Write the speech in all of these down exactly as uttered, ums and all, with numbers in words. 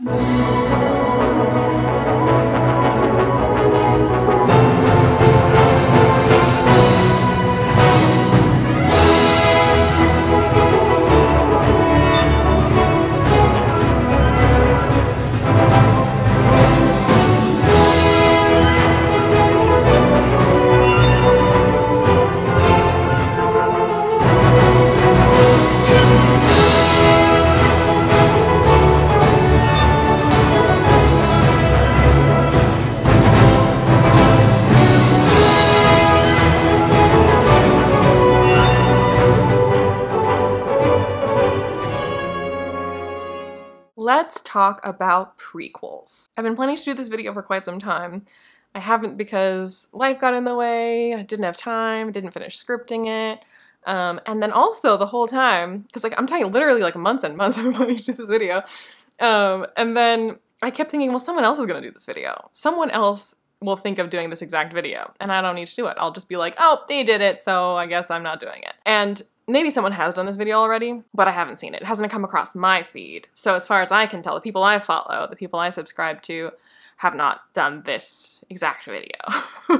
Let's talk about prequels. I've been planning to do this video for quite some time. I haven't because life got in the way, I didn't have time, didn't finish scripting it, um, and then also the whole time, because like I'm talking literally like months and months I've been planning to do this video, um, and then I kept thinking, well, someone else is going to do this video. Someone else will think of doing this exact video, and I don't need to do it. I'll just be like, oh, they did it, so I guess I'm not doing it. And maybe someone has done this video already, but I haven't seen it. It hasn't come across my feed. So as far as I can tell, the people I follow, the people I subscribe to, have not done this exact video.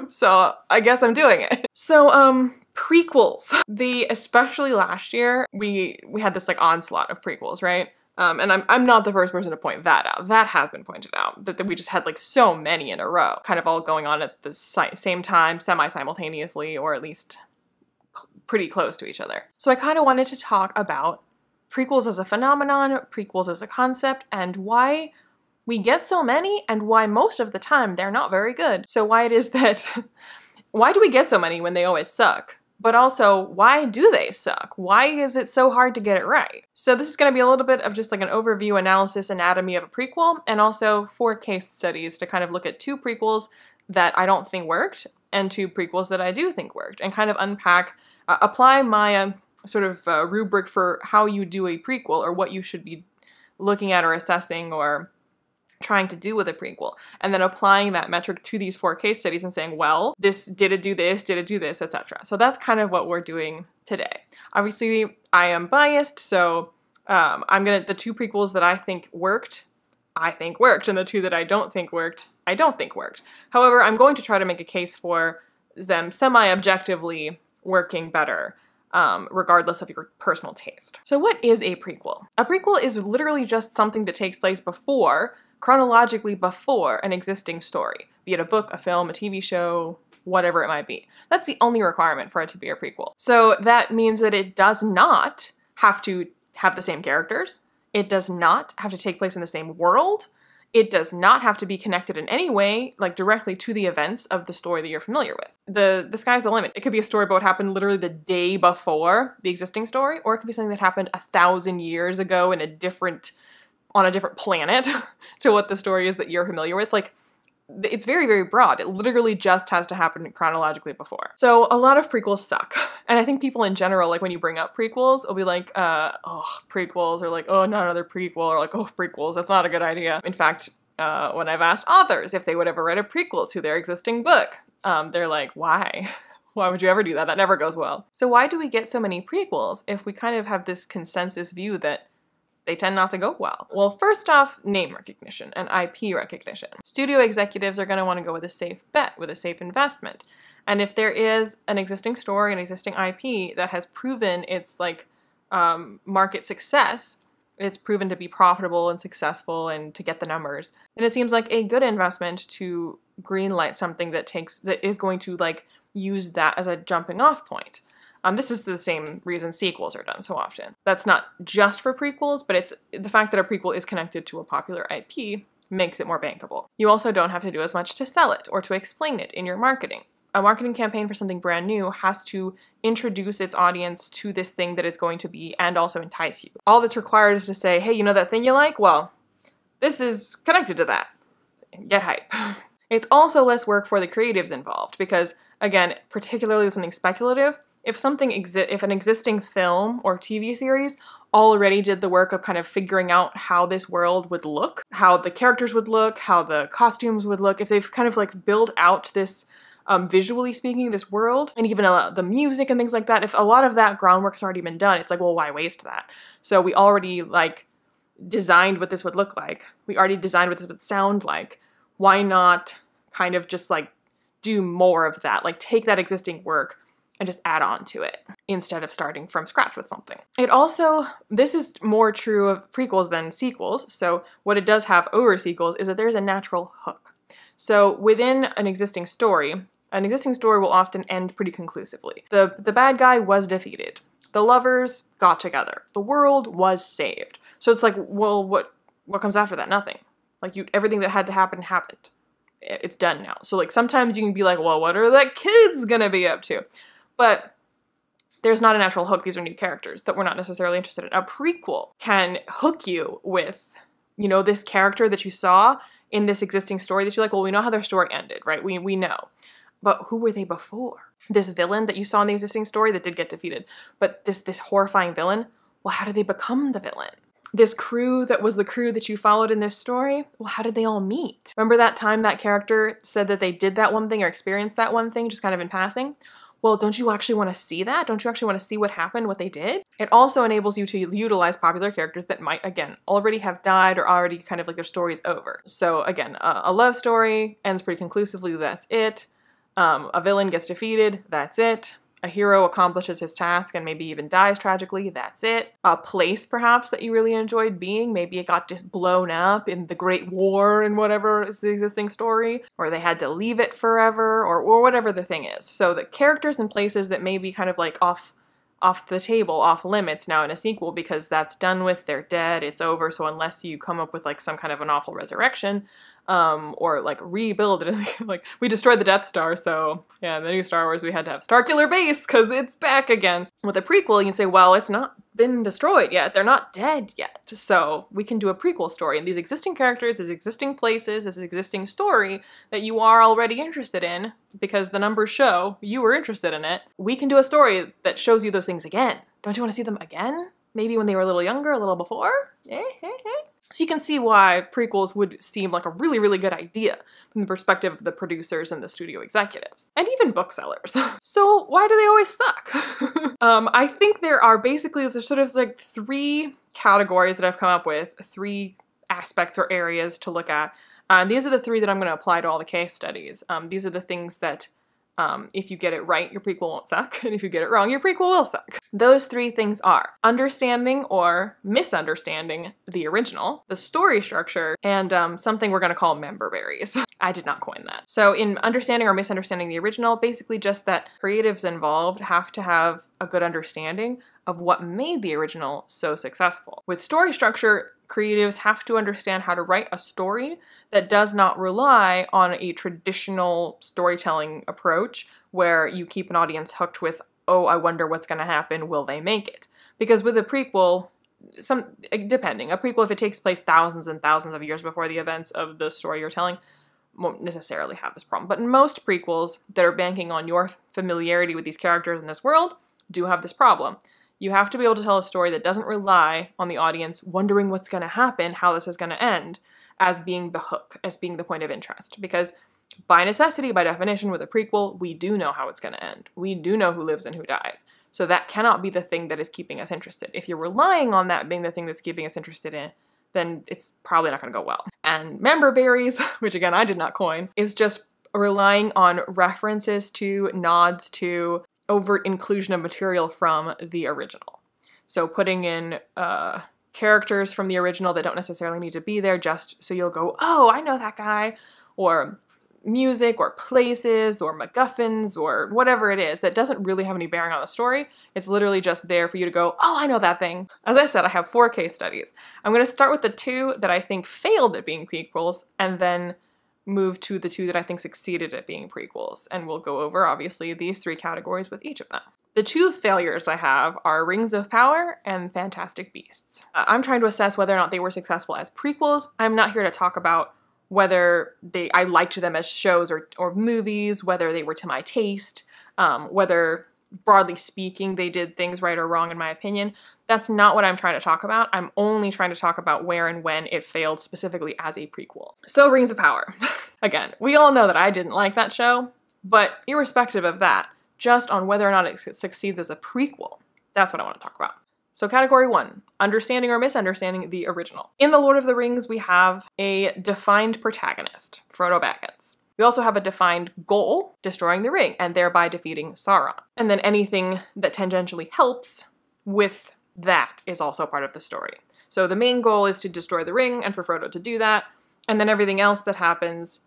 So I guess I'm doing it. So, um, prequels. The, especially last year, we, we had this like onslaught of prequels, right? Um, and I'm, I'm not the first person to point that out. That has been pointed out, that, that we just had like so many in a row, kind of all going on at the si same time, semi-simultaneously, or at least pretty close to each other. So I kind of wanted to talk about prequels as a phenomenon, prequels as a concept, and why we get so many and why most of the time they're not very good. So why it is that, why do we get so many when they always suck? But also, why do they suck? Why is it so hard to get it right? So this is gonna be a little bit of just like an overview, analysis, anatomy of a prequel, and also four case studies to kind of look at two prequels that I don't think worked and two prequels that I do think worked, and kind of unpack, Uh, apply my uh, sort of uh, rubric for how you do a prequel, or what you should be looking at or assessing or trying to do with a prequel, and then applying that metric to these four case studies and saying, well, this, did it do this, did it do this, et cetera. So that's kind of what we're doing today. Obviously, I am biased, so um, I'm gonna, the two prequels that I think worked, I think worked, and the two that I don't think worked, I don't think worked. However, I'm going to try to make a case for them semi-objectively working better, um, regardless of your personal taste. So what is a prequel? A prequel is literally just something that takes place before, chronologically before, an existing story, be it a book, a film, a T V show, whatever it might be. That's the only requirement for it to be a prequel. So that means that it does not have to have the same characters, it does not have to take place in the same world, it does not have to be connected in any way, like directly to the events of the story that you're familiar with. The, the sky's the limit. It could be a story about what happened literally the day before the existing story, or it could be something that happened a thousand years ago in a different, on a different planet to what the story is that you're familiar with. Like, it's very, very broad. It literally just has to happen chronologically before. So a lot of prequels suck. And I think people in general, like when you bring up prequels, will be like, uh, oh, prequels, or like, oh, not another prequel, or like, oh, prequels, that's not a good idea. In fact, uh, when I've asked authors if they would ever write a prequel to their existing book, um, they're like, why? Why would you ever do that? That never goes well. So why do we get so many prequels if we kind of have this consensus view that they tend not to go well? Well, first off, name recognition and I P recognition. Studio executives are going to want to go with a safe bet, with a safe investment. And if there is an existing story, an existing I P that has proven its like um, market success, it's proven to be profitable and successful and to get the numbers, then it seems like a good investment to greenlight something that takes, that is going to like use that as a jumping off point. Um, this is the same reason sequels are done so often. That's not just for prequels, but it's the fact that a prequel is connected to a popular I P makes it more bankable. You also don't have to do as much to sell it or to explain it in your marketing. A marketing campaign for something brand new has to introduce its audience to this thing that it's going to be and also entice you. All that's required is to say, hey, you know that thing you like? Well, this is connected to that. Get hype. It's also less work for the creatives involved because, again, particularly with something speculative, If something exi- if an existing film or T V series already did the work of kind of figuring out how this world would look, how the characters would look, how the costumes would look, if they've kind of like built out this, um, visually speaking, this world, and even a lot of the music and things like that, if a lot of that groundwork has already been done, it's like, well, why waste that? So we already like designed what this would look like. We already designed what this would sound like. Why not kind of just like do more of that? Like take that existing work and just add on to it instead of starting from scratch with something. It also, this is more true of prequels than sequels. So what it does have over sequels is that there's a natural hook. So within an existing story, an existing story will often end pretty conclusively. The, the bad guy was defeated. The lovers got together. The world was saved. So it's like, well, what, what comes after that? Nothing. Like you, everything that had to happen happened. It's done now. So like sometimes you can be like, well, what are the kids gonna be up to? But there's not a natural hook. These are new characters that we're not necessarily interested in. A prequel can hook you with, you know, this character that you saw in this existing story that you're like, well, we know how their story ended, right? We, we know. But who were they before? This villain that you saw in the existing story that did get defeated, but this, this horrifying villain, well, how did they become the villain? This crew that was the crew that you followed in this story, well, how did they all meet? Remember that time that character said that they did that one thing or experienced that one thing just kind of in passing? Well, don't you actually want to see that? Don't you actually want to see what happened, what they did? It also enables you to utilize popular characters that might, again, already have died or already kind of like their story's over. So again, a, a love story ends pretty conclusively, that's it. Um, a villain gets defeated, that's it. A hero accomplishes his task and maybe even dies tragically, that's it. A place perhaps that you really enjoyed being, maybe it got just blown up in the Great War and whatever is the existing story, or they had to leave it forever, or, or whatever the thing is. So the characters and places that may be kind of like off, off the table, off limits now in a sequel because that's done with, they're dead, it's over, so unless you come up with like some kind of an awful resurrection, Um, or like rebuild it. Like we destroyed the Death Star, so yeah, in the new Star Wars we had to have Starkiller Base because it's back again. With a prequel you can say, well, it's not been destroyed yet, they're not dead yet, so we can do a prequel story and these existing characters, these existing places, this existing story that you are already interested in because the numbers show you were interested in it. We can do a story that shows you those things again. Don't you want to see them again? Maybe when they were a little younger, a little before? Eh, eh, eh. So you can see why prequels would seem like a really, really good idea from the perspective of the producers and the studio executives, and even booksellers. So why do they always suck? um, I think there are basically, there's sort of like three categories that I've come up with, three aspects or areas to look at. And these are the three that I'm gonna apply to all the case studies. Um, these are the things that Um, if you get it right, your prequel won't suck, and if you get it wrong, your prequel will suck. Those three things are understanding or misunderstanding the original, the story structure, and um, something we're gonna call member berries. I did not coin that. So in understanding or misunderstanding the original, basically just that creatives involved have to have a good understanding of what made the original so successful. With story structure, creatives have to understand how to write a story that does not rely on a traditional storytelling approach where you keep an audience hooked with, oh, I wonder what's going to happen, will they make it? Because with a prequel, some depending, a prequel, if it takes place thousands and thousands of years before the events of the story you're telling, won't necessarily have this problem. But in most prequels that are banking on your familiarity with these characters in this world do have this problem. You have to be able to tell a story that doesn't rely on the audience wondering what's going to happen, how this is going to end, as being the hook, as being the point of interest. Because by necessity, by definition, with a prequel, we do know how it's going to end. We do know who lives and who dies. So that cannot be the thing that is keeping us interested. If you're relying on that being the thing that's keeping us interested in, then it's probably not going to go well. And member berries, which again, I did not coin, is just relying on references to, nods to, overt inclusion of material from the original. So putting in uh, characters from the original that don't necessarily need to be there just so you'll go, oh, I know that guy, or music, or places, or MacGuffins, or whatever it is that doesn't really have any bearing on the story. It's literally just there for you to go, oh, I know that thing. As I said, I have four case studies. I'm gonna start with the two that I think failed at being prequels and then move to the two that I think succeeded at being prequels, and we'll go over, obviously, these three categories with each of them. The two failures I have are Rings of Power and Fantastic Beasts. Uh, I'm trying to assess whether or not they were successful as prequels. I'm not here to talk about whether they I liked them as shows or, or movies, whether they were to my taste, um, whether, broadly speaking, they did things right or wrong in my opinion. That's not what I'm trying to talk about. I'm only trying to talk about where and when it failed specifically as a prequel. So Rings of Power. Again, we all know that I didn't like that show, but irrespective of that, just on whether or not it succeeds as a prequel, that's what I want to talk about. So category one, understanding or misunderstanding the original. In The Lord of the Rings, we have a defined protagonist, Frodo Baggins. We also have a defined goal, destroying the ring and thereby defeating Sauron. And then anything that tangentially helps with that is also part of the story. So the main goal is to destroy the ring and for Frodo to do that. And then everything else that happens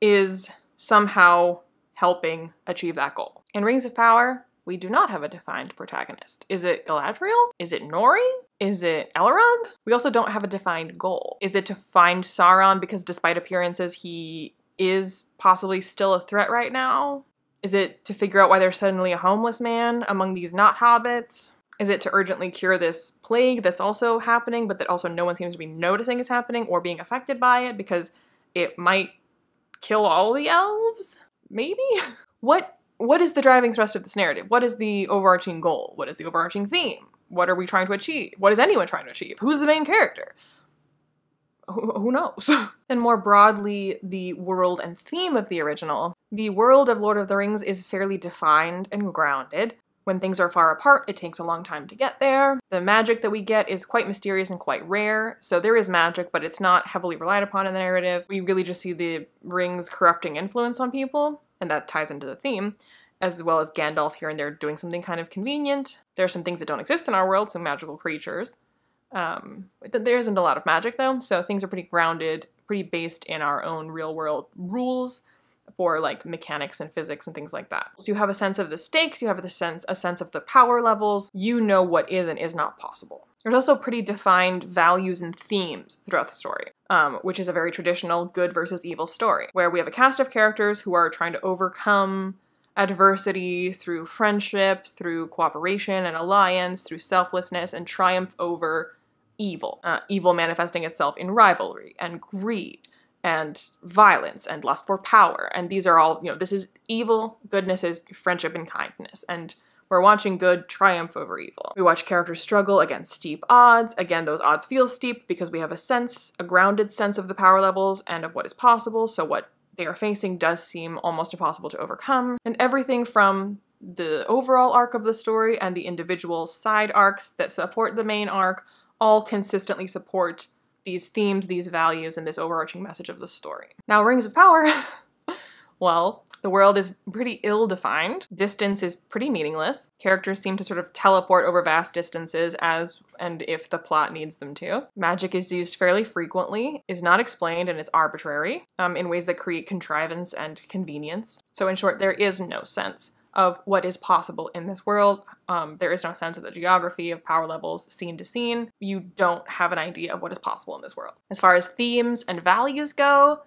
is somehow helping achieve that goal. In Rings of Power, we do not have a defined protagonist. Is it Galadriel? Is it Nori? Is it Elrond? We also don't have a defined goal. Is it to find Sauron because despite appearances, he is possibly still a threat right now? Is it to figure out why there's suddenly a homeless man among these not hobbits? Is it to urgently cure this plague that's also happening, but that also no one seems to be noticing is happening or being affected by it because it might kill all the elves? Maybe? What, what is the driving thrust of this narrative? What is the overarching goal? What is the overarching theme? What are we trying to achieve? What is anyone trying to achieve? Who's the main character? Who knows? And more broadly, the world and theme of the original. The world of Lord of the Rings is fairly defined and grounded. When things are far apart, it takes a long time to get there. The magic that we get is quite mysterious and quite rare. So there is magic, but it's not heavily relied upon in the narrative. We really just see the rings corrupting influence on people, and that ties into the theme, as well as Gandalf here and there doing something kind of convenient. There are some things that don't exist in our world, some magical creatures. Um, there isn't a lot of magic though, so things are pretty grounded, pretty based in our own real world rules for like mechanics and physics and things like that. So you have a sense of the stakes, you have the sense, a sense of the power levels, you know what is and is not possible. There's also pretty defined values and themes throughout the story, um, which is a very traditional good versus evil story, where we have a cast of characters who are trying to overcome adversity through friendship, through cooperation and alliance, through selflessness and triumph over evil. Uh, evil manifesting itself in rivalry and greed and violence and lust for power. And these are all, you know, this is evil, goodness is friendship and kindness. And we're watching good triumph over evil. We watch characters struggle against steep odds. Again, those odds feel steep because we have a sense, a grounded sense of the power levels and of what is possible. So what they are facing does seem almost impossible to overcome. And everything from the overall arc of the story and the individual side arcs that support the main arc all consistently support these themes, these values, and this overarching message of the story. Now, Rings of Power, well, the world is pretty ill-defined. Distance is pretty meaningless. Characters seem to sort of teleport over vast distances as and if the plot needs them to. Magic is used fairly frequently, is not explained, and it's arbitrary um, in ways that create contrivance and convenience. So in short, there is no sense of what is possible in this world. Um, there is no sense of the geography, of power levels, scene to scene. You don't have an idea of what is possible in this world. As far as themes and values go,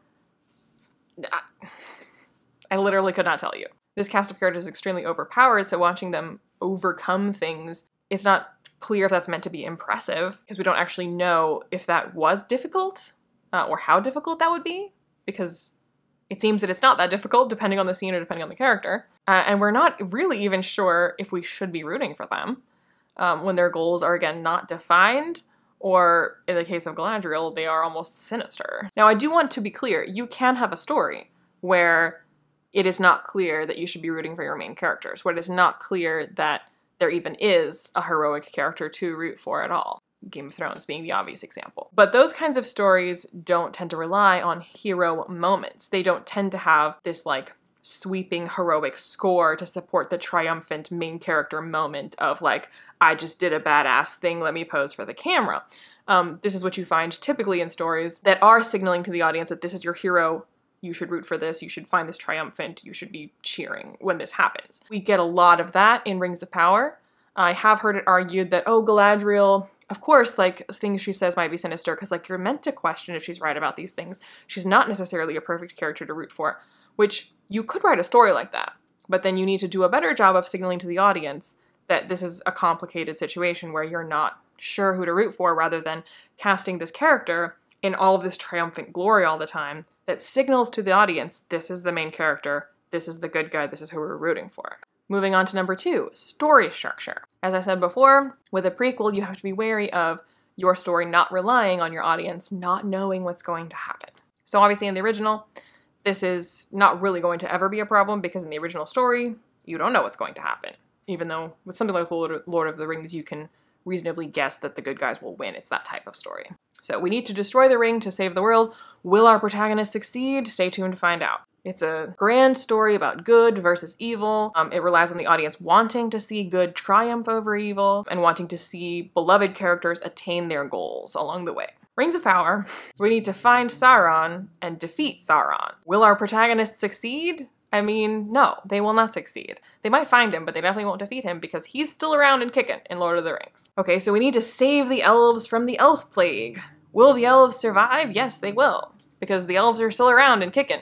I, I literally could not tell you. This cast of characters is extremely overpowered, so watching them overcome things, it's not clear if that's meant to be impressive, because we don't actually know if that was difficult, uh, or how difficult that would be, because it seems that it's not that difficult, depending on the scene or depending on the character. Uh, and we're not really even sure if we should be rooting for them um, when their goals are, again, not defined, or in the case of Galadriel, they are almost sinister. Now, I do want to be clear, you can have a story where it is not clear that you should be rooting for your main characters, where it is not clear that there even is a heroic character to root for at all. Game of Thrones being the obvious example. But those kinds of stories don't tend to rely on hero moments. They don't tend to have this like sweeping heroic score to support the triumphant main character moment of like, I just did a badass thing, let me pose for the camera. Um, this is what you find typically in stories that are signaling to the audience that this is your hero, you should root for this, you should find this triumphant, you should be cheering when this happens. We get a lot of that in Rings of Power. I have heard it argued that, oh, Galadriel, of course, like, things she says might be sinister because, like, you're meant to question if she's right about these things. She's not necessarily a perfect character to root for, which you could write a story like that, but then you need to do a better job of signaling to the audience that this is a complicated situation where you're not sure who to root for rather than casting this character in all of this triumphant glory all the time that signals to the audience, this is the main character, this is the good guy, this is who we're rooting for. Moving on to number two, story structure. As I said before, with a prequel, you have to be wary of your story not relying on your audience, not knowing what's going to happen. So obviously in the original, this is not really going to ever be a problem because in the original story, you don't know what's going to happen. Even though with something like Lord of the Rings, you can reasonably guess that the good guys will win. It's that type of story. So we need to destroy the ring to save the world. Will our protagonist succeed? Stay tuned to find out. It's a grand story about good versus evil. Um, it relies on the audience wanting to see good triumph over evil and wanting to see beloved characters attain their goals along the way. Rings of Power. We need to find Sauron and defeat Sauron. Will our protagonists succeed? I mean, no, they will not succeed. They might find him, but they definitely won't defeat him because he's still around and kicking in Lord of the Rings. Okay, so we need to save the elves from the elf plague. Will the elves survive? Yes, they will, because the elves are still around and kicking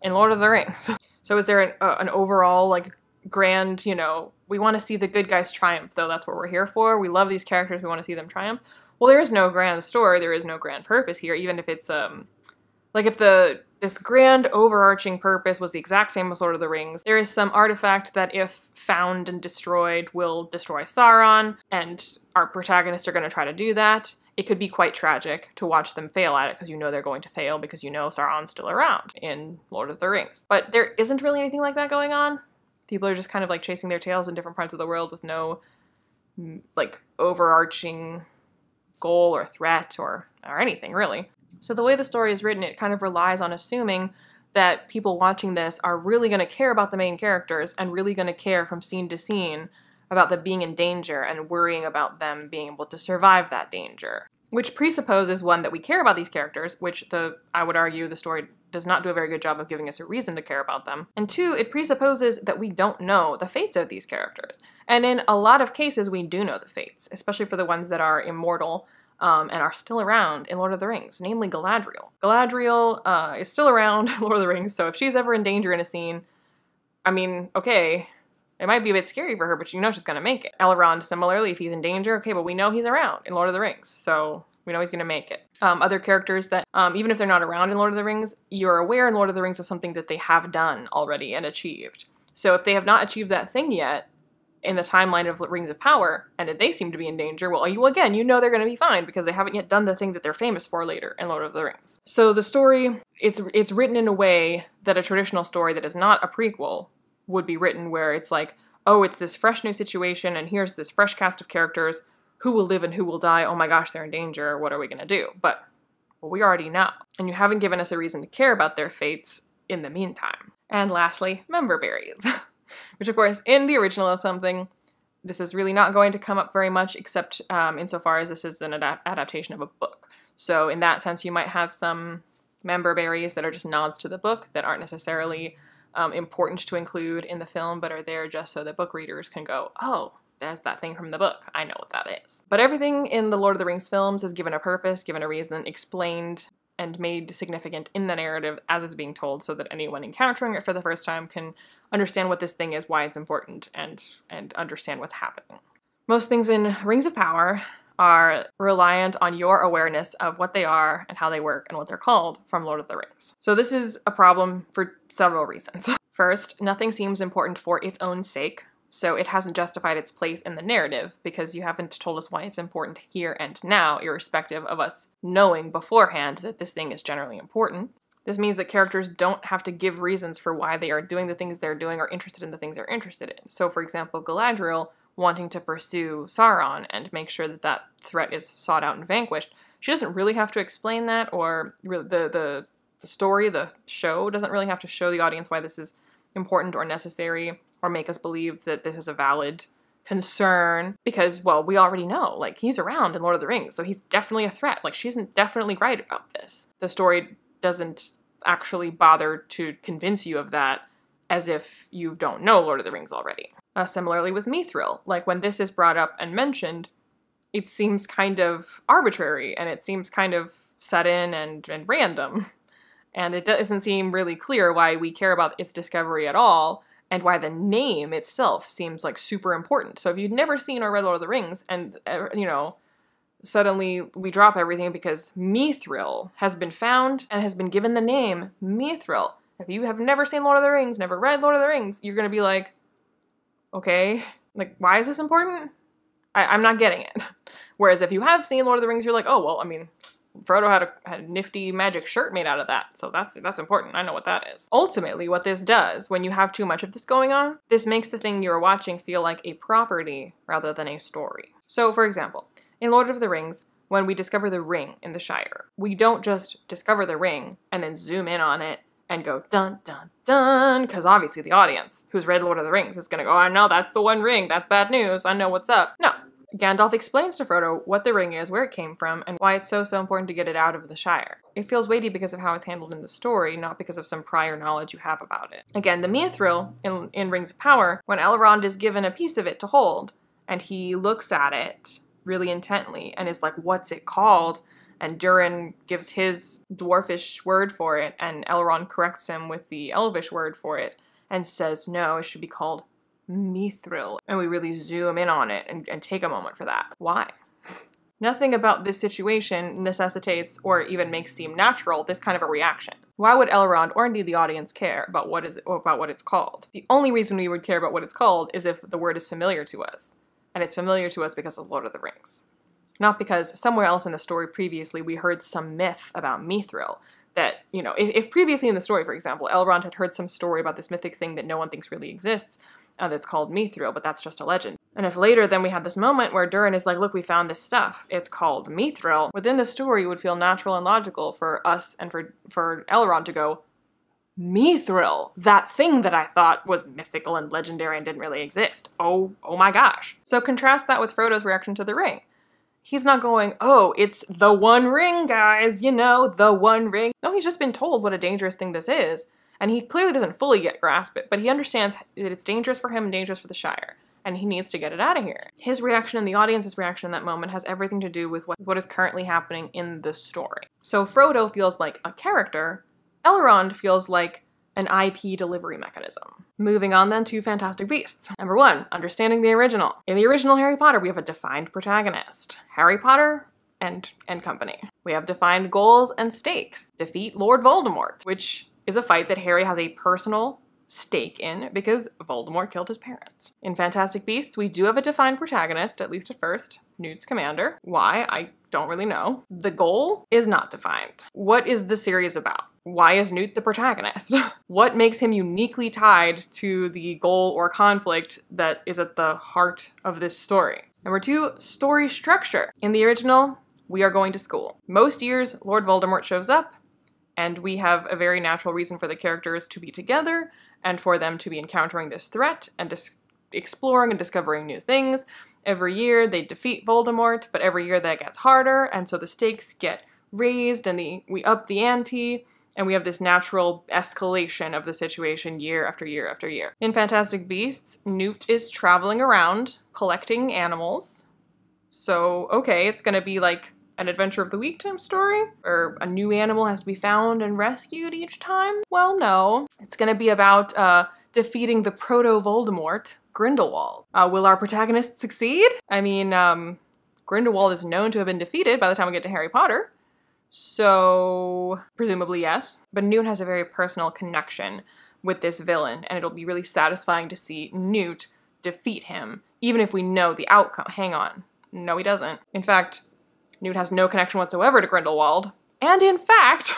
in Lord of the Rings. So is there an, uh, an overall, like, grand, you know, we want to see the good guys triumph, though. That's what we're here for. We love these characters. We want to see them triumph. Well, there is no grand story. There is no grand purpose here, even if it's, um, like, if the... this grand overarching purpose was the exact same as Lord of the Rings. There is some artifact that if found and destroyed will destroy Sauron, and our protagonists are going to try to do that. It could be quite tragic to watch them fail at it because you know they're going to fail because you know Sauron's still around in Lord of the Rings. But there isn't really anything like that going on. People are just kind of like chasing their tails in different parts of the world with no like overarching goal or threat or, or anything really. So the way the story is written, it kind of relies on assuming that people watching this are really going to care about the main characters and really going to care from scene to scene about them being in danger and worrying about them being able to survive that danger, which presupposes, one, that we care about these characters, which the I would argue the story does not do a very good job of giving us a reason to care about them, and two, it presupposes that we don't know the fates of these characters. And in a lot of cases, we do know the fates, especially for the ones that are immortal, Um, and are still around in Lord of the Rings, namely Galadriel. Galadriel uh, is still around in Lord of the Rings, so if she's ever in danger in a scene, I mean, okay, it might be a bit scary for her, but you know she's gonna make it. Elrond, similarly, if he's in danger, okay, but we know he's around in Lord of the Rings, so we know he's gonna make it. Um, other characters that, um, even if they're not around in Lord of the Rings, you're aware in Lord of the Rings of something that they have done already and achieved. So if they have not achieved that thing yet, in the timeline of Rings of Power, and if they seem to be in danger, well, you, again, you know they're going to be fine because they haven't yet done the thing that they're famous for later in Lord of the Rings. So the story, it's, it's written in a way that a traditional story that is not a prequel would be written, where it's like, oh, it's this fresh new situation, and here's this fresh cast of characters, who will live and who will die, oh my gosh, they're in danger, what are we going to do? But well, we already know, and you haven't given us a reason to care about their fates in the meantime. And lastly, member berries. Which, of course, in the original of something, this is really not going to come up very much, except um, insofar as this is an adap adaptation of a book. So in that sense, you might have some member berries that are just nods to the book that aren't necessarily um, important to include in the film, but are there just so that book readers can go, oh, there's that thing from the book. I know what that is. But everything in the Lord of the Rings films is given a purpose, given a reason, explained and made significant in the narrative as it's being told, so that anyone encountering it for the first time can understand what this thing is, why it's important, and and understand what's happening. Most things in Rings of Power are reliant on your awareness of what they are and how they work and what they're called from Lord of the Rings. So this is a problem for several reasons. First, nothing seems important for its own sake, so it hasn't justified its place in the narrative because you haven't told us why it's important here and now, irrespective of us knowing beforehand that this thing is generally important. This means that characters don't have to give reasons for why they are doing the things they're doing or interested in the things they're interested in. So, for example, Galadriel wanting to pursue Sauron and make sure that that threat is sought out and vanquished, she doesn't really have to explain that, or the, the, the story, the show, doesn't really have to show the audience why this is important or necessary, or make us believe that this is a valid concern, because, well, we already know, like, he's around in Lord of the Rings, so he's definitely a threat. Like, she's definitely right about this. The story doesn't actually bother to convince you of that, as if you don't know Lord of the Rings already. Uh, similarly with Mithril, like, when this is brought up and mentioned, it seems kind of arbitrary, and it seems kind of sudden and, and random, and it doesn't seem really clear why we care about its discovery at all, and why the name itself seems like super important. So if you'd never seen or read Lord of the Rings and, you know, suddenly we drop everything because Mithril has been found and has been given the name Mithril. If you have never seen Lord of the Rings, never read Lord of the Rings, you're going to be like, okay, like, why is this important? I I'm not getting it. Whereas if you have seen Lord of the Rings, you're like, oh, well, I mean, Frodo had a, had a nifty magic shirt made out of that, so that's that's important. I know what that is. Ultimately, what this does, when you have too much of this going on, this makes the thing you're watching feel like a property rather than a story. So, for example, in Lord of the Rings, when we discover the ring in the Shire, we don't just discover the ring and then zoom in on it and go dun dun dun, because obviously the audience who's read Lord of the Rings is going to go, I know, that's the one ring, that's bad news, I know what's up. No. Gandalf explains to Frodo what the ring is, where it came from, and why it's so, so important to get it out of the Shire. It feels weighty because of how it's handled in the story, not because of some prior knowledge you have about it. Again, the Mithril in, in Rings of Power, when Elrond is given a piece of it to hold, and he looks at it really intently and is like, what's it called? And Durin gives his dwarfish word for it, and Elrond corrects him with the elvish word for it, and says, no, it should be called Mithril, and we really zoom in on it and, and take a moment for that. Why? Nothing about this situation necessitates or even makes seem natural this kind of a reaction. Why would Elrond or indeed the audience care about what is it, about what it's called? The only reason we would care about what it's called is if the word is familiar to us, and it's familiar to us because of Lord of the Rings, not because somewhere else in the story previously we heard some myth about Mithril. That, you know, if, if previously in the story, for example, Elrond had heard some story about this mythic thing that no one thinks really exists, Uh, that's called Mithril, but that's just a legend. And if later then we had this moment where Durin is like, look, we found this stuff, it's called Mithril, within the story it would feel natural and logical for us and for, for Elrond to go, Mithril, that thing that I thought was mythical and legendary and didn't really exist. Oh, oh my gosh. So contrast that with Frodo's reaction to the ring. He's not going, oh, it's the one ring, guys, you know, the one ring. No, he's just been told what a dangerous thing this is. And he clearly doesn't fully yet grasp it, but he understands that it's dangerous for him and dangerous for the Shire, and he needs to get it out of here. His reaction and the audience's reaction in that moment has everything to do with what, what is currently happening in the story. So Frodo feels like a character, Elrond feels like an I P delivery mechanism. Moving on then to Fantastic Beasts. Number one, understanding the original. In the original Harry Potter, we have a defined protagonist. Harry Potter and, and company. We have defined goals and stakes. Defeat Lord Voldemort, which is a fight that Harry has a personal stake in because Voldemort killed his parents. In Fantastic Beasts, we do have a defined protagonist, at least at first, Newt Scamander. Why? I don't really know. The goal is not defined. What is the series about? Why is Newt the protagonist? What makes him uniquely tied to the goal or conflict that is at the heart of this story? Number two, story structure. In the original, we are going to school. Most years, Lord Voldemort shows up, and we have a very natural reason for the characters to be together and for them to be encountering this threat and exploring and discovering new things. Every year they defeat Voldemort, but every year that gets harder, and so the stakes get raised and the, we up the ante, and we have this natural escalation of the situation year after year after year. In Fantastic Beasts, Newt is traveling around collecting animals. So, okay, it's gonna be like an adventure of the week time story, or a new animal has to be found and rescued each time? Well, no. It's gonna be about uh, defeating the proto-Voldemort, Grindelwald. Uh, will our protagonist succeed? I mean, um, Grindelwald is known to have been defeated by the time we get to Harry Potter, so presumably yes. But Newt has a very personal connection with this villain, and it'll be really satisfying to see Newt defeat him, even if we know the outcome. Hang on. No, he doesn't. In fact, Newt has no connection whatsoever to Grindelwald, and in fact,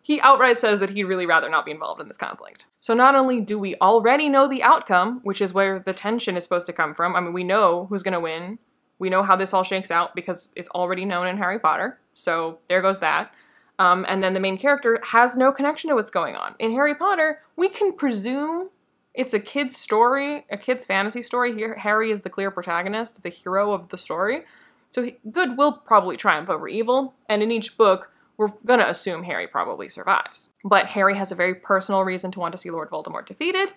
he outright says that he'd really rather not be involved in this conflict. So not only do we already know the outcome, which is where the tension is supposed to come from, I mean, we know who's gonna win, we know how this all shakes out because it's already known in Harry Potter, so there goes that. Um, and then the main character has no connection to what's going on. In Harry Potter, we can presume it's a kid's story, a kid's fantasy story. Here, Harry is the clear protagonist, the hero of the story. So good will probably triumph over evil, and in each book, we're gonna assume Harry probably survives. But Harry has a very personal reason to want to see Lord Voldemort defeated.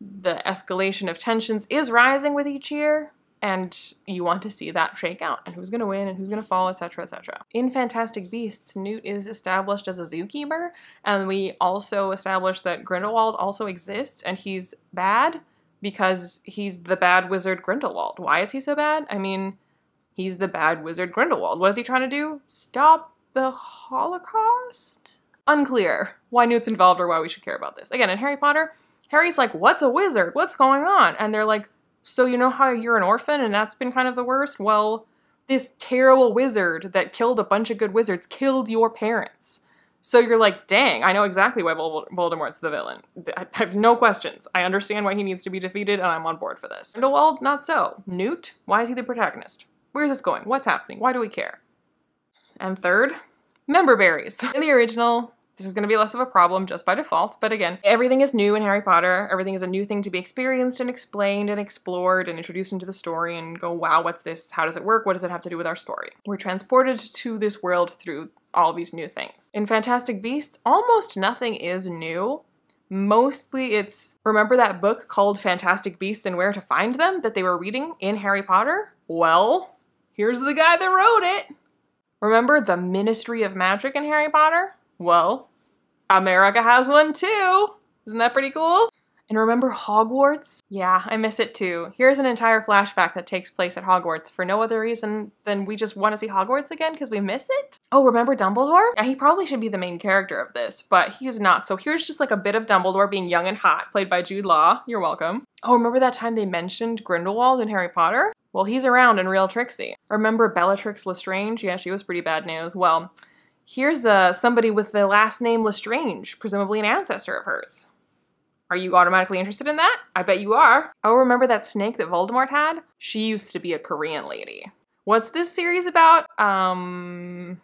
The escalation of tensions is rising with each year, and you want to see that shake out, and who's gonna win, and who's gonna fall, et cetera, et cetera. In Fantastic Beasts, Newt is established as a zookeeper, and we also establish that Grindelwald also exists, and he's bad because he's the bad wizard Grindelwald. Why is he so bad? I mean, he's the bad wizard Grindelwald. What is he trying to do? Stop the Holocaust? Unclear why Newt's involved or why we should care about this. Again, in Harry Potter, Harry's like, what's a wizard? What's going on? And they're like, so you know how you're an orphan and that's been kind of the worst? Well, this terrible wizard that killed a bunch of good wizards killed your parents. So you're like, dang, I know exactly why Voldemort's the villain. I have no questions. I understand why he needs to be defeated and I'm on board for this. Grindelwald, not so. Newt, why is he the protagonist? Where's this going? What's happening? Why do we care? And third, member berries. In the original, this is going to be less of a problem just by default, but again, everything is new in Harry Potter. Everything is a new thing to be experienced and explained and explored and introduced into the story and go, wow, what's this? How does it work? What does it have to do with our story? We're transported to this world through all these new things. In Fantastic Beasts, almost nothing is new. Mostly it's, remember that book called Fantastic Beasts and Where to Find Them that they were reading in Harry Potter? Well, here's the guy that wrote it. Remember the Ministry of Magic in Harry Potter? Well, America has one too. Isn't that pretty cool? And remember Hogwarts? Yeah, I miss it too. Here's an entire flashback that takes place at Hogwarts for no other reason than we just want to see Hogwarts again because we miss it. Oh, remember Dumbledore? Yeah, he probably should be the main character of this, but he's not. So here's just like a bit of Dumbledore being young and hot, played by Jude Law. You're welcome. Oh, remember that time they mentioned Grindelwald in Harry Potter? Well, he's around in Real Trixie. Remember Bellatrix Lestrange? Yeah, she was pretty bad news. Well, here's the somebody with the last name Lestrange, presumably an ancestor of hers. Are you automatically interested in that? I bet you are. Oh, remember that snake that Voldemort had? She used to be a Korean lady. What's this series about? Um...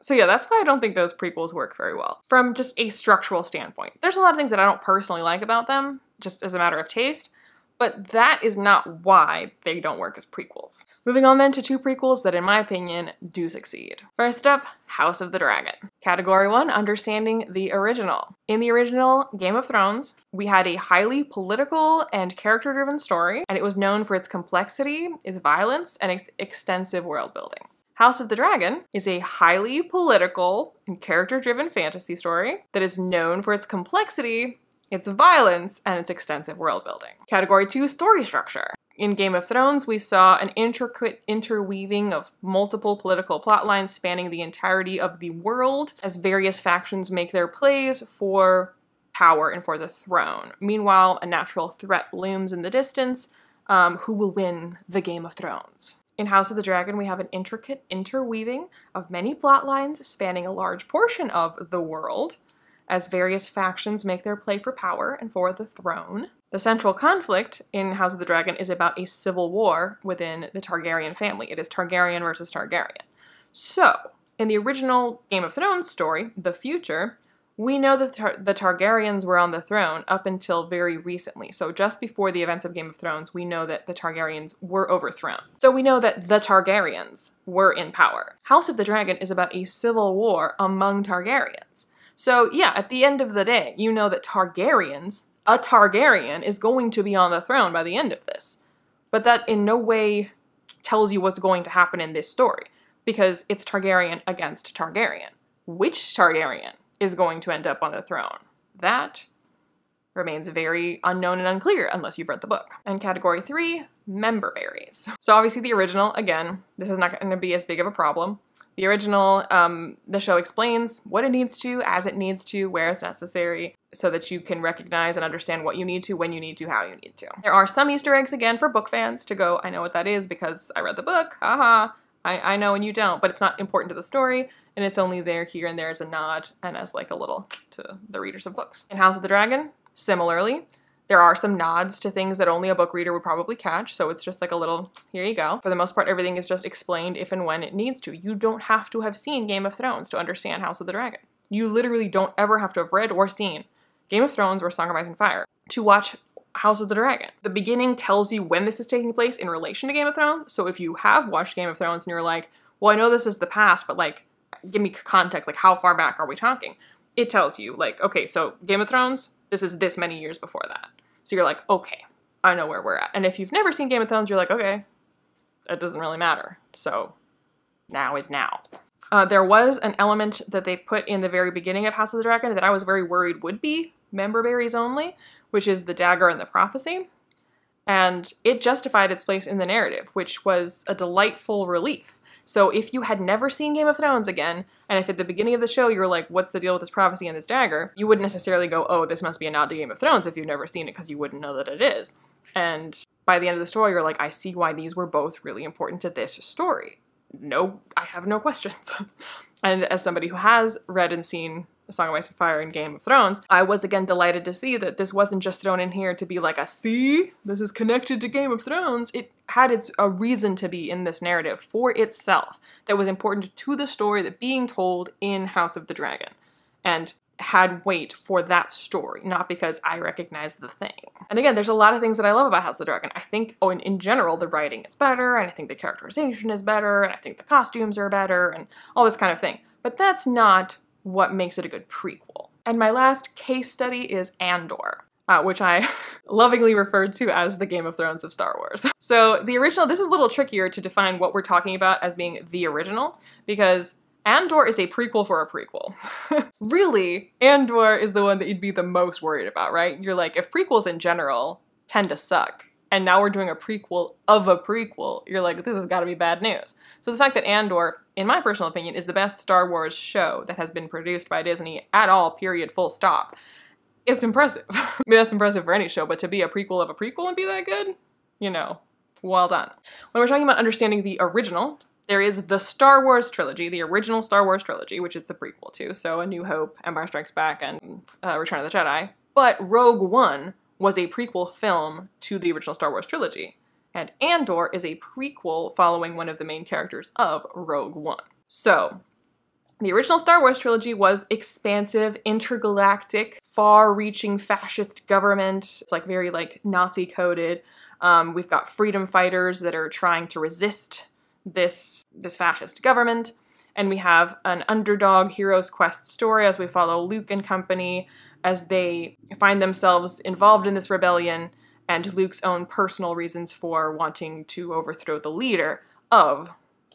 So yeah, that's why I don't think those prequels work very well. From just a structural standpoint. There's a lot of things that I don't personally like about them, just as a matter of taste, but that is not why they don't work as prequels. Moving on then to two prequels that, in my opinion, do succeed. First up, House of the Dragon. Category one, understanding the original. In the original Game of Thrones, we had a highly political and character-driven story, and it was known for its complexity, its violence, and its extensive world building. House of the Dragon is a highly political and character-driven fantasy story that is known for its complexity, its violence, and its extensive world building. Category two, story structure. In Game of Thrones, we saw an intricate interweaving of multiple political plotlines spanning the entirety of the world as various factions make their plays for power and for the throne. Meanwhile, a natural threat looms in the distance. Um, who will win the Game of Thrones? In House of the Dragon, we have an intricate interweaving of many plotlines spanning a large portion of the world, as various factions make their play for power and for the throne. The central conflict in House of the Dragon is about a civil war within the Targaryen family. It is Targaryen versus Targaryen. So, in the original Game of Thrones story, the future, we know that tar the Targaryens were on the throne up until very recently. So just before the events of Game of Thrones, we know that the Targaryens were overthrown. So we know that the Targaryens were in power. House of the Dragon is about a civil war among Targaryens. So yeah, at the end of the day, you know that Targaryens, a Targaryen, is going to be on the throne by the end of this. But that in no way tells you what's going to happen in this story, because it's Targaryen against Targaryen. Which Targaryen is going to end up on the throne? That remains very unknown and unclear unless you've read the book. And category three, member berries. So obviously the original, again, this is not going to be as big of a problem. The original, um, the show explains what it needs to, as it needs to, where it's necessary, so that you can recognize and understand what you need to, when you need to, how you need to. There are some Easter eggs, again, for book fans to go, I know what that is because I read the book, haha, I, I know and you don't, but it's not important to the story, and it's only there here and there as a nod and as like a little to the readers of books. In House of the Dragon, similarly, there are some nods to things that only a book reader would probably catch, so it's just like a little, here you go. For the most part, everything is just explained if and when it needs to. You don't have to have seen Game of Thrones to understand House of the Dragon. You literally don't ever have to have read or seen Game of Thrones or Song of Ice and Fire to watch House of the Dragon. The beginning tells you when this is taking place in relation to Game of Thrones, so if you have watched Game of Thrones and you're like, well, I know this is the past, but like, give me context, like how far back are we talking? It tells you, like, okay, so Game of Thrones, this is this many years before that. So you're like, okay, I know where we're at. And if you've never seen Game of Thrones, you're like, okay, that doesn't really matter. So now is now. Uh, there was an element that they put in the very beginning of House of the Dragon that I was very worried would be member berries only, which is the dagger and the prophecy. And it justified its place in the narrative, which was a delightful relief. So if you had never seen Game of Thrones again, and if at the beginning of the show you were like, what's the deal with this prophecy and this dagger, you wouldn't necessarily go, oh, this must be a nod to Game of Thrones if you've never seen it, because you wouldn't know that it is. And by the end of the story, you're like, I see why these were both really important to this story. No, I have no questions. And as somebody who has read and seen The Song of Ice and Fire and Game of Thrones, I was again delighted to see that this wasn't just thrown in here to be like a, see, this is connected to Game of Thrones. It had its a reason to be in this narrative for itself that was important to the story that being told in House of the Dragon and had weight for that story, not because I recognized the thing. And again, there's a lot of things that I love about House of the Dragon. I think, oh, in, in general, the writing is better, and I think the characterization is better, and I think the costumes are better, and all this kind of thing. But that's not what makes it a good prequel. And my last case study is Andor, uh, which I lovingly referred to as the Game of Thrones of Star Wars. So the original, this is a little trickier to define what we're talking about as being the original, because Andor is a prequel for a prequel. Really, Andor is the one that you'd be the most worried about, right? You're like, if prequels in general tend to suck, and now we're doing a prequel of a prequel, you're like, this has got to be bad news. So the fact that Andor, in my personal opinion, is the best Star Wars show that has been produced by Disney at all, period, full stop, is impressive. I mean, that's impressive for any show, but to be a prequel of a prequel and be that good, you know, well done. When we're talking about understanding the original, there is the Star Wars trilogy, the original Star Wars trilogy, which it's the prequel to, so A New Hope, Empire Strikes Back, and uh, Return of the Jedi, but Rogue One was a prequel film to the original Star Wars trilogy, and Andor is a prequel following one of the main characters of Rogue One. So, the original Star Wars trilogy was expansive, intergalactic, far-reaching fascist government. It's like very like Nazi-coded. Um, we've got freedom fighters that are trying to resist this this fascist government, and we have an underdog hero's quest story as we follow Luke and company as they find themselves involved in this rebellion, and Luke's own personal reasons for wanting to overthrow the leader of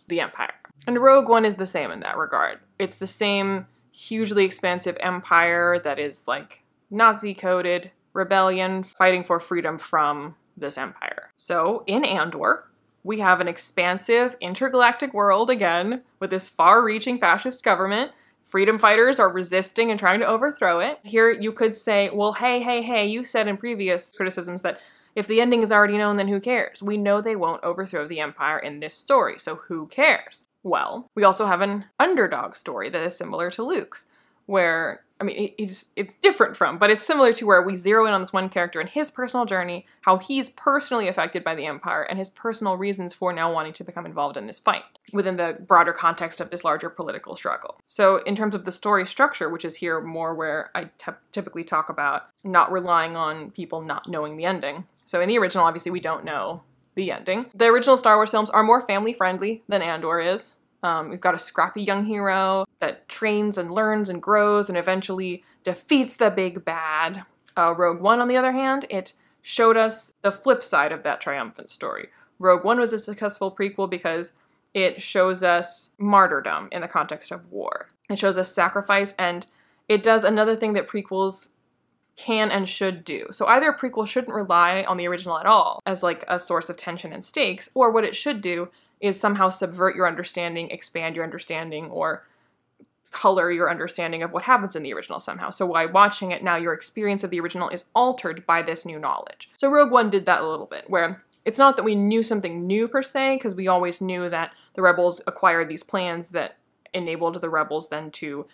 the Empire. And Rogue One is the same in that regard. It's the same hugely expansive empire that is like Nazi-coded rebellion fighting for freedom from this empire. So in Andor, we have an expansive intergalactic world again with this far-reaching fascist government. Freedom fighters are resisting and trying to overthrow it. Here you could say, well, hey, hey, hey, you said in previous criticisms that if the ending is already known, then who cares? We know they won't overthrow the Empire in this story, so who cares? Well, we also have an underdog story that is similar to Luke's, where, I mean, it's, it's different from, but it's similar to where we zero in on this one character and his personal journey, how he's personally affected by the Empire, and his personal reasons for now wanting to become involved in this fight within the broader context of this larger political struggle. So in terms of the story structure, which is here more where I typically talk about not relying on people not knowing the ending. So in the original, obviously, we don't know the ending. The original Star Wars films are more family-friendly than Andor is. Um, we've got a scrappy young hero that trains and learns and grows and eventually defeats the big bad. Uh, Rogue One, on the other hand, it showed us the flip side of that triumphant story. Rogue One was a successful prequel because it shows us martyrdom in the context of war. It shows us sacrifice, and it does another thing that prequels can and should do. So either a prequel shouldn't rely on the original at all as like a source of tension and stakes, or what it should do is somehow subvert your understanding, expand your understanding, or color your understanding of what happens in the original somehow. So while watching it now, your experience of the original is altered by this new knowledge. So Rogue One did that a little bit, where it's not that we knew something new per se, because we always knew that the rebels acquired these plans that enabled the rebels then to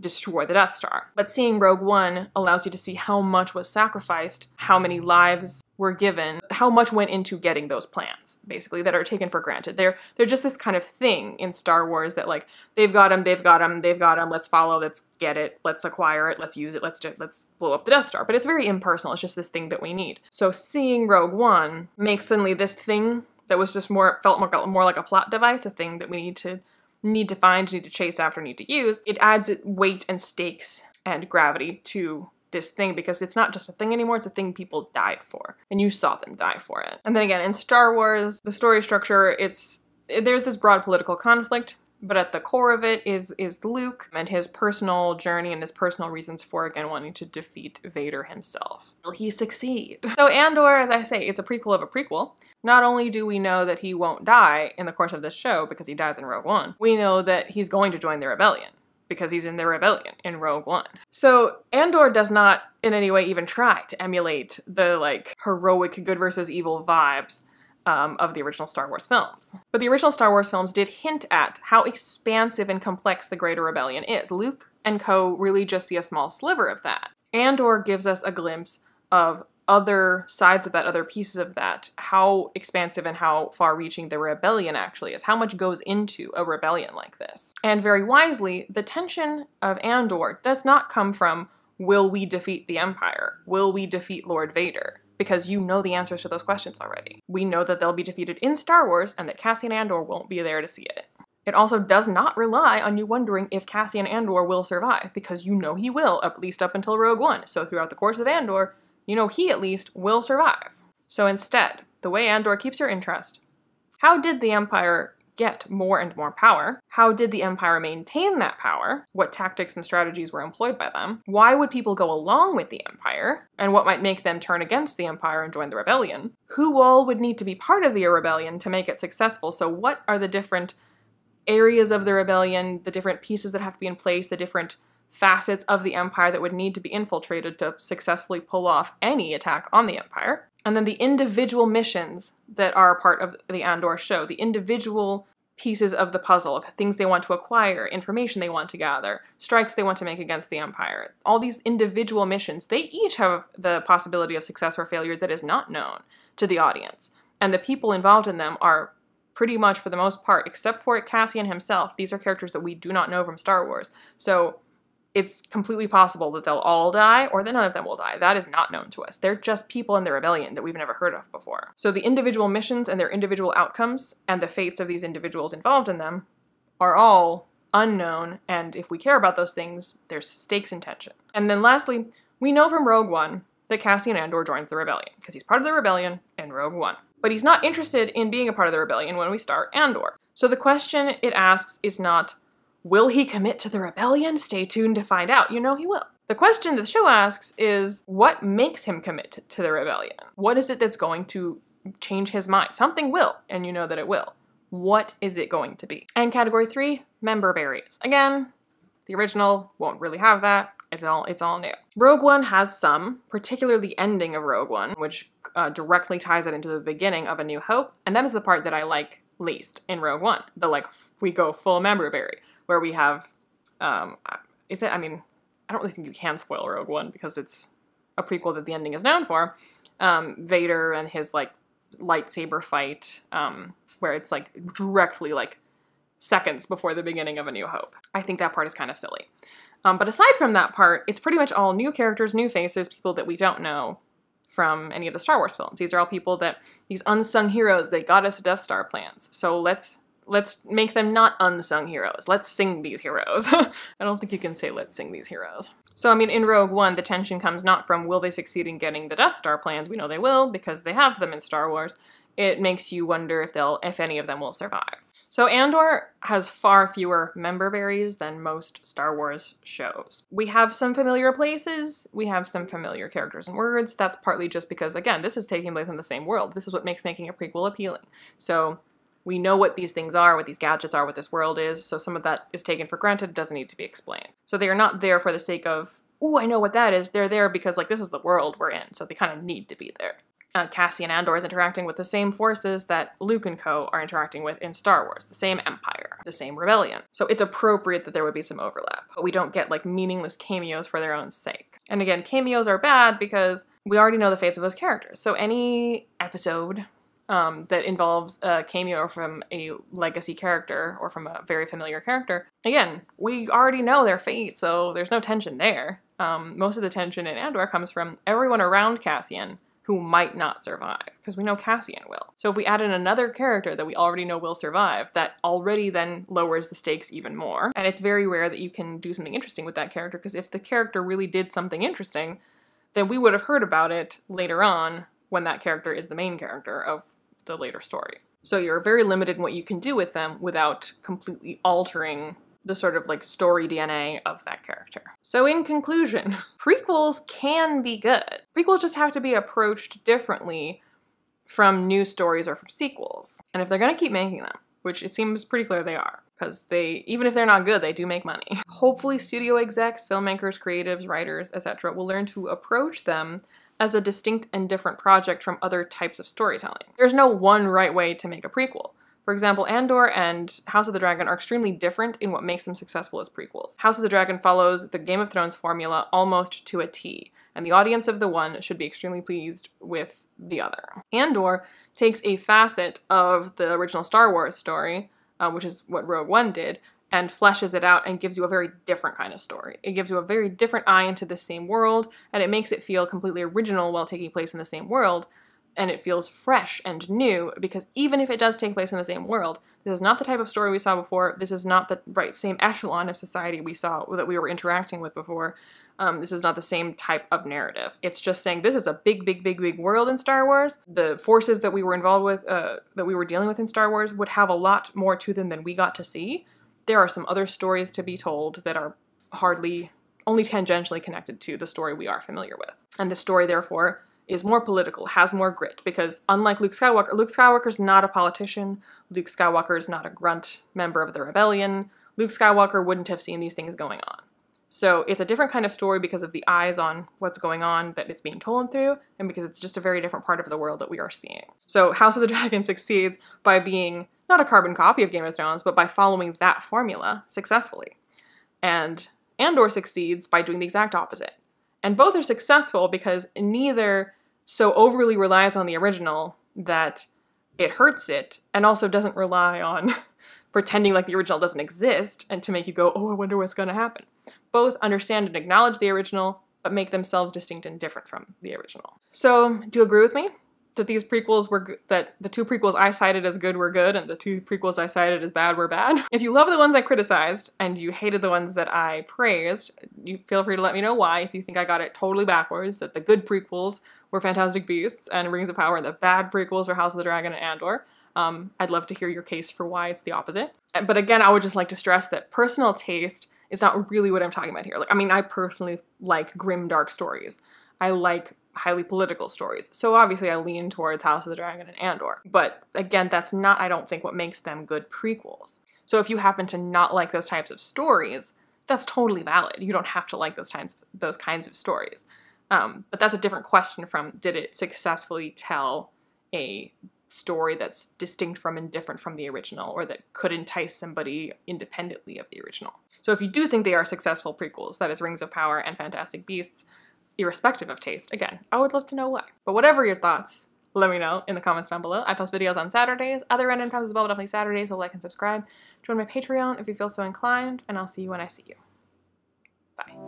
destroy the Death Star. But seeing Rogue One allows you to see how much was sacrificed, how many lives were given, how much went into getting those plans, basically, that are taken for granted. They're they're just this kind of thing in Star Wars that like, they've got them, they've got them, they've got them, let's follow, let's get it, let's acquire it, let's use it, let's, let's blow up the Death Star. But it's very impersonal, it's just this thing that we need. So seeing Rogue One makes suddenly this thing that was just more, felt more, more like a plot device, a thing that we need to need to find, need to chase after, need to use, it adds weight and stakes and gravity to this thing, because it's not just a thing anymore, it's a thing people died for, and you saw them die for it. And then again, in Star Wars, the story structure, it's there's this broad political conflict, but at the core of it is is Luke and his personal journey and his personal reasons for, again, wanting to defeat Vader himself. Will he succeed? So Andor, as I say, it's a prequel of a prequel. Not only do we know that he won't die in the course of this show because he dies in Rogue One, we know that he's going to join the rebellion because he's in the rebellion in Rogue One. So Andor does not in any way even try to emulate the like heroic good versus evil vibes um, of the original Star Wars films. But the original Star Wars films did hint at how expansive and complex the Greater Rebellion is. Luke and co really just see a small sliver of that. Andor gives us a glimpse of other sides of that, other pieces of that, how expansive and how far-reaching the rebellion actually is, how much goes into a rebellion like this. And very wisely, the tension of Andor does not come from, will we defeat the Empire? Will we defeat Lord Vader? Because you know the answers to those questions already. We know that they'll be defeated in Star Wars and that Cassian Andor won't be there to see it. It also does not rely on you wondering if Cassian Andor will survive, because you know he will, at least up until Rogue One. So throughout the course of Andor, you know he, at least, will survive. So instead, the way Andor keeps your interest, how did the Empire get more and more power? How did the Empire maintain that power? What tactics and strategies were employed by them? Why would people go along with the Empire? And what might make them turn against the Empire and join the rebellion? Who all would need to be part of the rebellion to make it successful? So what are the different areas of the rebellion, the different pieces that have to be in place, the different facets of the Empire that would need to be infiltrated to successfully pull off any attack on the Empire. And then the individual missions that are part of the Andor show, the individual pieces of the puzzle, of things they want to acquire, information they want to gather, strikes they want to make against the Empire. All these individual missions, they each have the possibility of success or failure that is not known to the audience. And the people involved in them are pretty much, for the most part, except for Cassian himself, these are characters that we do not know from Star Wars. So it's completely possible that they'll all die or that none of them will die. That is not known to us. They're just people in the rebellion that we've never heard of before. So the individual missions and their individual outcomes and the fates of these individuals involved in them are all unknown, and if we care about those things, there's stakes and tension. And then lastly, we know from Rogue One that Cassian Andor joins the rebellion because he's part of the rebellion in Rogue One. But he's not interested in being a part of the rebellion when we start Andor. So the question it asks is not, will he commit to the rebellion? Stay tuned to find out. You know he will. The question the show asks is, what makes him commit to the rebellion? What is it that's going to change his mind? Something will, and you know that it will. What is it going to be? And category three, member berries. Again, the original won't really have that. It's all, it's all new. Rogue One has some, particularly the ending of Rogue One, which uh, directly ties it into the beginning of A New Hope. And that is the part that I like least in Rogue One. The like, we go full member berry, where we have, um, is it, I mean, I don't really think you can spoil Rogue One because it's a prequel that the ending is known for, um, Vader and his, like, lightsaber fight, um, where it's, like, directly, like, seconds before the beginning of A New Hope. I think that part is kind of silly. Um, but aside from that part, it's pretty much all new characters, new faces, people that we don't know from any of the Star Wars films. These are all people that, these unsung heroes that got us Death Star plans. So let's Let's make them not unsung heroes. Let's sing these heroes. I don't think you can say let's sing these heroes. So, I mean, in Rogue One, the tension comes not from will they succeed in getting the Death Star plans? We know they will because they have them in Star Wars. It makes you wonder if they'll, if any of them will survive. So Andor has far fewer member berries than most Star Wars shows. We have some familiar places, we have some familiar characters and words. That's partly just because, again, this is taking place in the same world. This is what makes making a prequel appealing. So we know what these things are, what these gadgets are, what this world is, so some of that is taken for granted. It doesn't need to be explained. So they are not there for the sake of, ooh, I know what that is. They're there because, like, this is the world we're in, so they kind of need to be there. Uh, Cassian Andor is interacting with the same forces that Luke and co are interacting with in Star Wars, the same Empire, the same rebellion. So it's appropriate that there would be some overlap, but we don't get, like, meaningless cameos for their own sake. And again, cameos are bad because we already know the fates of those characters, so any episode Um, that involves a cameo from a legacy character or from a very familiar character, again, we already know their fate, so there's no tension there. Um, most of the tension in Andor comes from everyone around Cassian who might not survive, because we know Cassian will. So if we add in another character that we already know will survive, that already then lowers the stakes even more. And it's very rare that you can do something interesting with that character, because if the character really did something interesting, then we would have heard about it later on when that character is the main character of the later story. So you're very limited in what you can do with them without completely altering the sort of like story D N A of that character. So in conclusion, prequels can be good. Prequels just have to be approached differently from new stories or from sequels. And if they're gonna keep making them, which it seems pretty clear they are, because they, even if they're not good, they do make money. Hopefully studio execs, filmmakers, creatives, writers, et cetera will learn to approach them as a distinct and different project from other types of storytelling. There's no one right way to make a prequel. For example, Andor and House of the Dragon are extremely different in what makes them successful as prequels. House of the Dragon follows the Game of Thrones formula almost to a T, and the audience of the one should be extremely pleased with the other. Andor takes a facet of the original Star Wars story, uh, which is what Rogue One did, and fleshes it out and gives you a very different kind of story. It gives you a very different eye into the same world, and it makes it feel completely original while taking place in the same world, and it feels fresh and new, because even if it does take place in the same world, this is not the type of story we saw before, this is not the right same echelon of society we saw that we were interacting with before, um, this is not the same type of narrative. It's just saying this is a big, big, big, big world in Star Wars. The forces that we were involved with, uh, that we were dealing with in Star Wars would have a lot more to them than we got to see. There are some other stories to be told that are hardly, only tangentially connected to the story we are familiar with. And the story, therefore, is more political, has more grit, because unlike Luke Skywalker, Luke Skywalker's not a politician, Luke Skywalker is not a grunt member of the rebellion, Luke Skywalker wouldn't have seen these things going on. So it's a different kind of story because of the eyes on what's going on that it's being told through, and because it's just a very different part of the world that we are seeing. So House of the Dragon succeeds by being not a carbon copy of Game of Thrones, but by following that formula successfully. And Andor succeeds by doing the exact opposite. And both are successful because neither so overly relies on the original that it hurts it, and also doesn't rely on pretending like the original doesn't exist and to make you go, oh, I wonder what's going to happen. Both understand and acknowledge the original, but make themselves distinct and different from the original. So, do you agree with me that these prequels were good, that the two prequels I cited as good were good, and the two prequels I cited as bad were bad? If you love the ones I criticized, and you hated the ones that I praised, you feel free to let me know why, if you think I got it totally backwards, that the good prequels were Fantastic Beasts and Rings of Power, and the bad prequels were House of the Dragon and Andor. Um, I'd love to hear your case for why it's the opposite. But again, I would just like to stress that personal taste is not really what I'm talking about here. Like, I mean, I personally like grim, dark stories. I like highly political stories. So obviously I lean towards House of the Dragon and Andor. But again, that's not, I don't think, what makes them good prequels. So if you happen to not like those types of stories, that's totally valid. You don't have to like those kinds, those kinds of stories. Um, but that's a different question from, did it successfully tell a story that's distinct from and different from the original, or that could entice somebody independently of the original? So if you do think they are successful prequels, that is Rings of Power and Fantastic Beasts, irrespective of taste, again, I would love to know why. But whatever your thoughts, let me know in the comments down below. I post videos on Saturdays, other random times as well, but definitely Saturdays, so like and subscribe. Join my Patreon if you feel so inclined, and I'll see you when I see you. Bye.